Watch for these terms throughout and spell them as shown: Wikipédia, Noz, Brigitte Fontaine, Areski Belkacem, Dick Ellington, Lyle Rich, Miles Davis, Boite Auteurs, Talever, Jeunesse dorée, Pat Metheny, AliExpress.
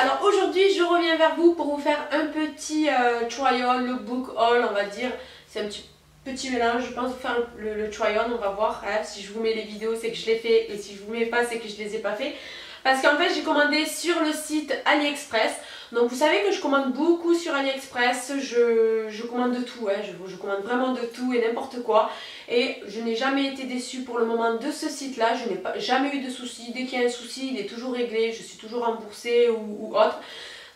alors aujourd'hui je reviens vers vous pour vous faire un petit try-on, lookbook haul on va dire. C'est un petit mélange, je pense, faire le try-on, on va voir. Hein, si je vous mets les vidéos c'est que je les fais et si je vous mets pas c'est que je les ai pas fait. Parce qu'en fait j'ai commandé sur le site AliExpress. Donc vous savez que je commande beaucoup sur AliExpress, je commande de tout, hein, je commande vraiment de tout et n'importe quoi. Et je n'ai jamais été déçue pour le moment de ce site-là, je n'ai jamais eu de soucis. Dès qu'il y a un souci, il est toujours réglé, je suis toujours remboursée ou autre.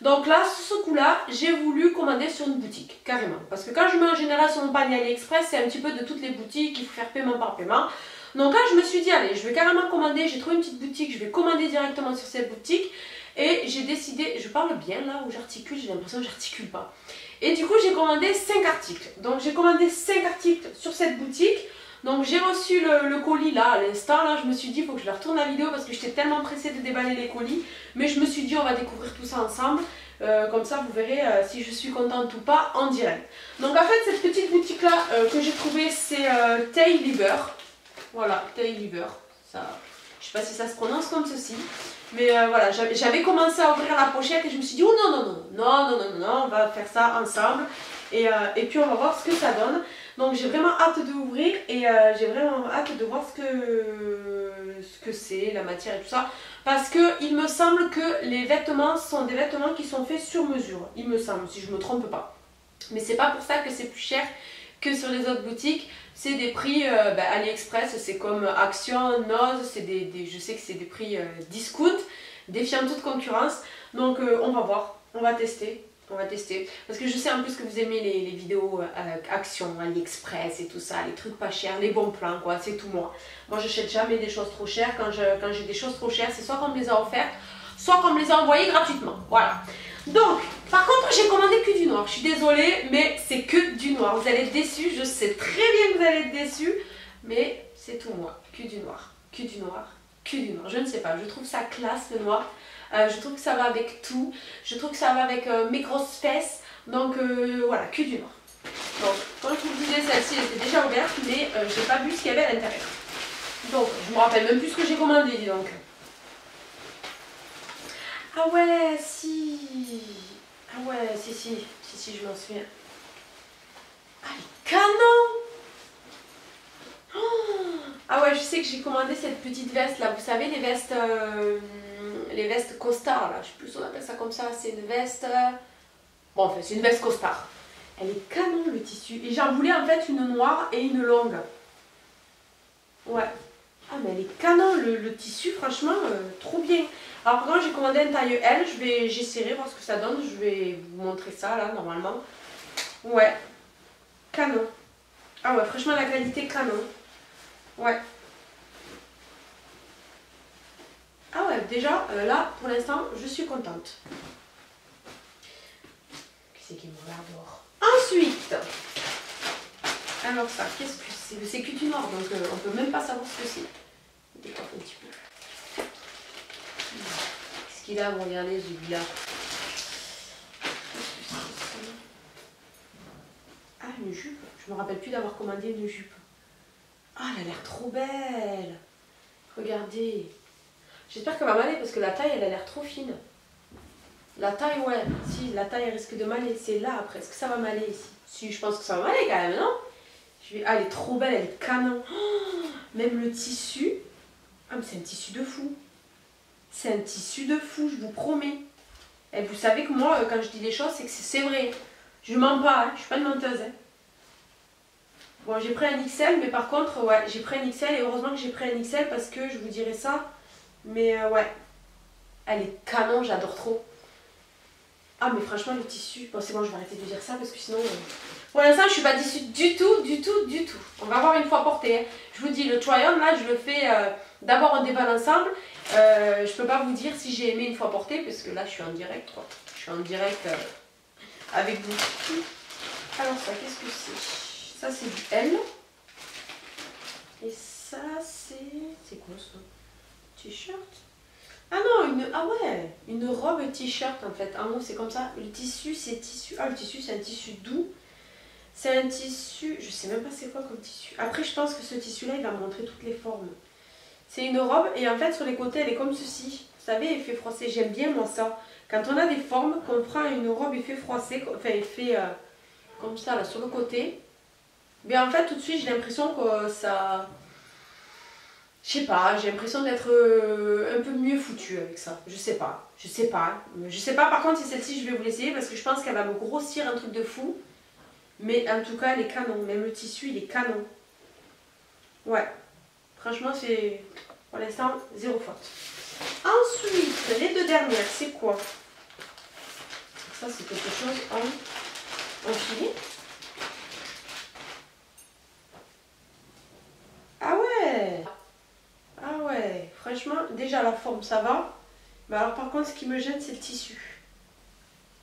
Donc là, ce coup-là, j'ai voulu commander sur une boutique, carrément. Parce que quand je mets en général sur mon panier AliExpress, c'est un petit peu de toutes les boutiques, il faut faire paiement par paiement. Donc là, je me suis dit, allez, je vais carrément commander, j'ai trouvé une petite boutique, je vais commander directement sur cette boutique. Et j'ai décidé, je parle bien là où j'articule, j'ai l'impression que j'articule pas. Et du coup j'ai commandé 5 articles. Donc j'ai commandé 5 articles sur cette boutique. Donc j'ai reçu le colis là à l'instant, là je me suis dit il faut que je leur tourne la vidéo parce que j'étais tellement pressée de déballer les colis. Mais je me suis dit on va découvrir tout ça ensemble, comme ça vous verrez si je suis contente ou pas en direct. Donc en fait cette petite boutique là que j'ai trouvée c'est Talever. Voilà, Talever, ça... Je sais pas si ça se prononce comme ceci, mais voilà, j'avais commencé à ouvrir la pochette et je me suis dit oh non, on va faire ça ensemble et puis on va voir ce que ça donne. Donc j'ai vraiment hâte de ouvrir et j'ai vraiment hâte de voir ce que c'est, la matière et tout ça, parce que il me semble que les vêtements sont des vêtements qui sont faits sur mesure, il me semble, si je me trompe pas. Mais c'est pas pour ça que c'est plus cher que sur les autres boutiques. C'est des prix, AliExpress c'est comme Action, Noz, c'est je sais que c'est des prix discount, défiant toute concurrence. Donc on va voir, on va tester. Parce que je sais en plus que vous aimez les vidéos Action, AliExpress et tout ça, les trucs pas chers, les bons plans quoi, c'est tout moi. Moi j'achète jamais des choses trop chères, quand j'ai des choses trop chères c'est soit qu'on me les a offertes, soit qu'on me les a envoyées gratuitement, voilà. Donc, par contre, j'ai commandé que du noir. Je suis désolée, mais c'est que du noir. Vous allez être déçus, je sais très bien que vous allez être déçus, mais c'est tout moi. Que du noir, que du noir, que du noir. Je ne sais pas, je trouve ça classe le noir. Je trouve que ça va avec tout. Je trouve que ça va avec mes grosses fesses. Donc, voilà, que du noir. Donc, comme je vous disais, celle-ci était déjà ouverte, mais je n'ai pas vu ce qu'il y avait à l'intérieur. Donc, je ne me rappelle même plus ce que j'ai commandé, dis donc. Ah ouais, si. Ah ouais, si, je m'en souviens. Ah, les canons! Oh ah ouais, je sais que j'ai commandé cette petite veste là. Vous savez, les vestes costards là. Je sais plus si on appelle ça comme ça. C'est une veste... Bon, enfin, c'est une veste costard. Elle est canon le tissu. Et j'en voulais en fait une noire et une longue. Ouais. Ah mais elle est canon le tissu, franchement, trop bien. Alors par contre j'ai commandé une taille L, j'essaierai voir ce que ça donne, je vais vous montrer ça là normalement. Ouais, canon. Ah ouais, franchement la qualité canon. Ouais. Ah ouais, déjà là pour l'instant je suis contente. Qui c'est qui me regarde dehors? Ensuite, alors ça, qu'est-ce que c'est? C'est que du noir, donc on peut même pas savoir ce que c'est. Décoiffe un petit peu. Qu'est-ce qu'il a? Vous regardez, j'ai vu là. Ah, une jupe. Je me rappelle plus d'avoir commandé une jupe. Ah, elle a l'air trop belle. Regardez. J'espère qu'elle va m'aller parce que la taille, elle a l'air trop fine. La taille, ouais. Si, la taille risque de m'aller. C'est là après. Est-ce que ça va m'aller ici? Si, je pense que ça va m'aller quand même, non? Ah, elle est trop belle, elle est canon. Oh, même le tissu. Ah, mais c'est un tissu de fou. C'est un tissu de fou, je vous promets. Et vous savez que moi, quand je dis des choses, c'est que c'est vrai. Je mens pas, hein. Je suis pas une menteuse. Hein. Bon, j'ai pris un XL, mais par contre, ouais, j'ai pris un XL. Et heureusement que j'ai pris un XL parce que je vous dirai ça. Mais ouais, elle est canon, j'adore trop. Ah mais franchement le tissu, bon c'est bon je vais arrêter de dire ça parce que sinon... Pour l'instant je suis pas déçue du tout. On va voir une fois porté. Hein. Je vous dis le try-on là je le fais d'abord en déballe ensemble. Je peux pas vous dire si j'ai aimé une fois porté parce que là je suis en direct quoi. Je suis en direct avec vous. Alors ça qu'est-ce que c'est? Ça c'est du L. Et ça c'est... C'est quoi ça? T-shirt? Ah non, une robe t-shirt en fait. Ah non, c'est comme ça. Le tissu, c'est tissu. Ah, le tissu, c'est un tissu doux. C'est un tissu. Je sais même pas c'est quoi comme tissu. Après, je pense que ce tissu-là, il va me montrer toutes les formes. C'est une robe et en fait, sur les côtés, elle est comme ceci. Vous savez, effet froissé. J'aime bien moi ça. Quand on a des formes, qu'on prend une robe, il fait froisser, enfin il fait comme ça là sur le côté, bien en fait tout de suite j'ai l'impression que ça... Je sais pas, j'ai l'impression d'être un peu mieux foutue avec ça. Je sais pas. Par contre, si celle-ci, je vais vous l'essayer parce que je pense qu'elle va me grossir un truc de fou. Mais en tout cas, elle est canon. Même le tissu, il est canon. Ouais. Franchement, c'est pour l'instant zéro faute. Ensuite, les deux dernières, c'est quoi? Ça, c'est quelque chose en filet. Franchement, déjà la forme ça va, mais alors par contre ce qui me gêne c'est le tissu.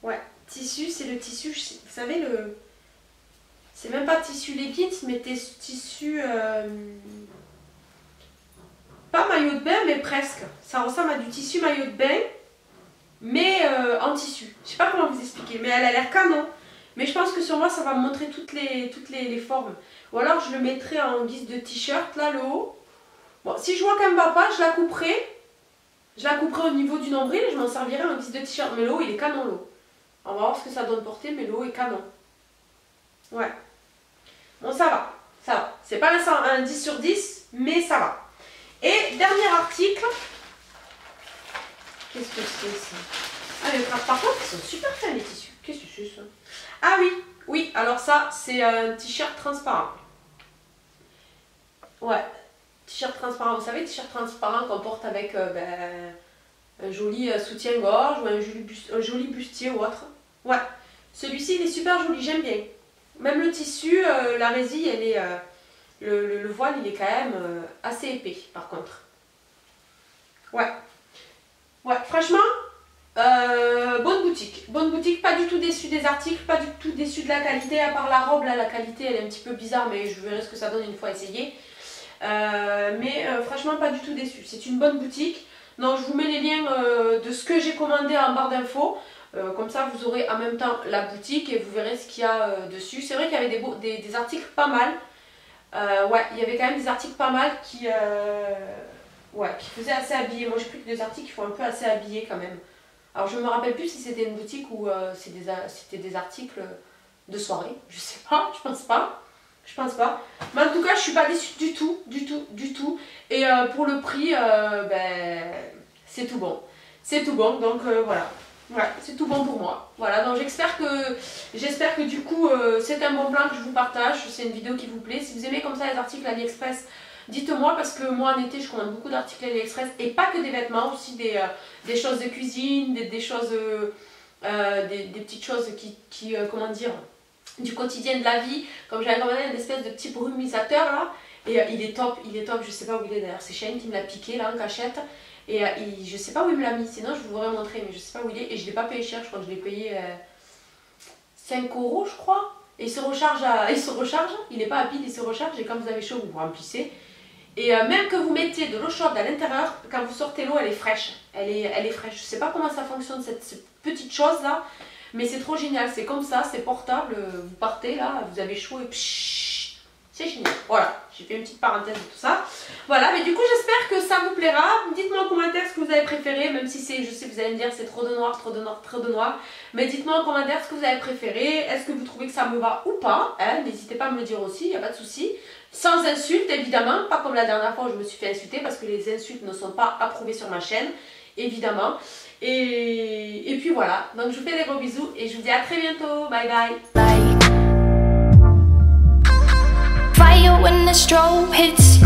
Ouais, tissu c'est le tissu, vous savez le... C'est même pas tissu leggings, mais tissu... Pas maillot de bain, mais presque. Ça ressemble à du tissu maillot de bain, mais en tissu. Je sais pas comment vous expliquer, mais elle a l'air canon. Mais je pense que sur moi ça va me montrer toutes les formes. Ou alors je le mettrai en guise de t-shirt, là le haut. Bon, si je vois qu'elle ne va pas, je la couperai. Je la couperai au niveau du nombril et je m'en servirai en guise de t-shirt. Mais le haut, il est canon, le haut. On va voir ce que ça donne porter, mais le haut est canon. Ouais. Bon, ça va. Ça va. C'est pas un 10 sur 10, mais ça va. Et dernier article. Qu'est-ce que c'est ça? Ah, mais par contre, ils sont super fins les tissus. Qu'est-ce que c'est ça? Ah oui, oui. Alors ça, c'est un t-shirt transparent. Ouais. T-shirt transparent, vous savez, t-shirt transparent qu'on porte avec un joli soutien-gorge ou un joli bustier ou autre. Ouais, celui-ci il est super joli, j'aime bien. Même le tissu, la résille, elle est, le voile il est quand même assez épais par contre. Ouais, ouais, franchement, bonne boutique, pas du tout déçue des articles, pas du tout déçue de la qualité, à part la robe, là la qualité elle est un petit peu bizarre, mais je verrai ce que ça donne une fois essayé. Mais franchement pas du tout déçu. C'est une bonne boutique. Non, je vous mets les liens de ce que j'ai commandé en barre d'infos, comme ça vous aurez en même temps la boutique et vous verrez ce qu'il y a dessus. C'est vrai qu'il y avait des articles pas mal, ouais, il y avait quand même des articles pas mal qui faisaient assez habillés. Moi j'ai pris que des articles qui font un peu assez habillés quand même. Alors je me rappelle plus si c'était une boutique ou c'était des articles de soirée, je sais pas, je pense pas. Mais en tout cas, je suis pas déçue du tout, du tout. Et pour le prix, c'est tout bon. C'est tout bon, donc voilà. Ouais, c'est tout bon pour moi. Voilà, donc j'espère que du coup, c'est un bon plan que je vous partage. C'est une vidéo qui vous plaît. Si vous aimez comme ça les articles AliExpress, dites-moi, parce que moi en été, je commande beaucoup d'articles AliExpress. Et pas que des vêtements, aussi des choses de cuisine, des choses, des petites choses qui comment dire... du quotidien de la vie, comme j'avais commandé une espèce de petit brumisateur là, et il est top, je sais pas où il est d'ailleurs, c'est Shane qui me l'a piqué là en cachette, et je sais pas où il me l'a mis, sinon je vous l'aurais montré, mais je sais pas où il est, et je l'ai pas payé cher, je crois que je l'ai payé 5 € je crois, et il se recharge, il est pas rapide, il se recharge, et quand vous avez chaud vous remplissez, et même que vous mettiez de l'eau chaude à l'intérieur, quand vous sortez l'eau elle est fraîche, elle est fraîche, je sais pas comment ça fonctionne cette petite chose là, mais c'est trop génial, c'est comme ça, c'est portable, vous partez là, vous avez chaud et pshhh, c'est génial. Voilà, j'ai fait une petite parenthèse de tout ça. Voilà, mais du coup j'espère que ça vous plaira. Dites-moi en commentaire ce que vous avez préféré, même si c'est, je sais vous allez me dire c'est trop de noir. Mais dites-moi en commentaire ce que vous avez préféré, est-ce que vous trouvez que ça me va ou pas, hein, n'hésitez pas à me le dire aussi, il n'y a pas de souci. Sans insultes évidemment, pas comme la dernière fois où je me suis fait insulter, parce que les insultes ne sont pas approuvées sur ma chaîne, évidemment. Et puis voilà, donc je vous fais des gros bisous et je vous dis à très bientôt, bye bye. Bye. Fire when the strobe hits.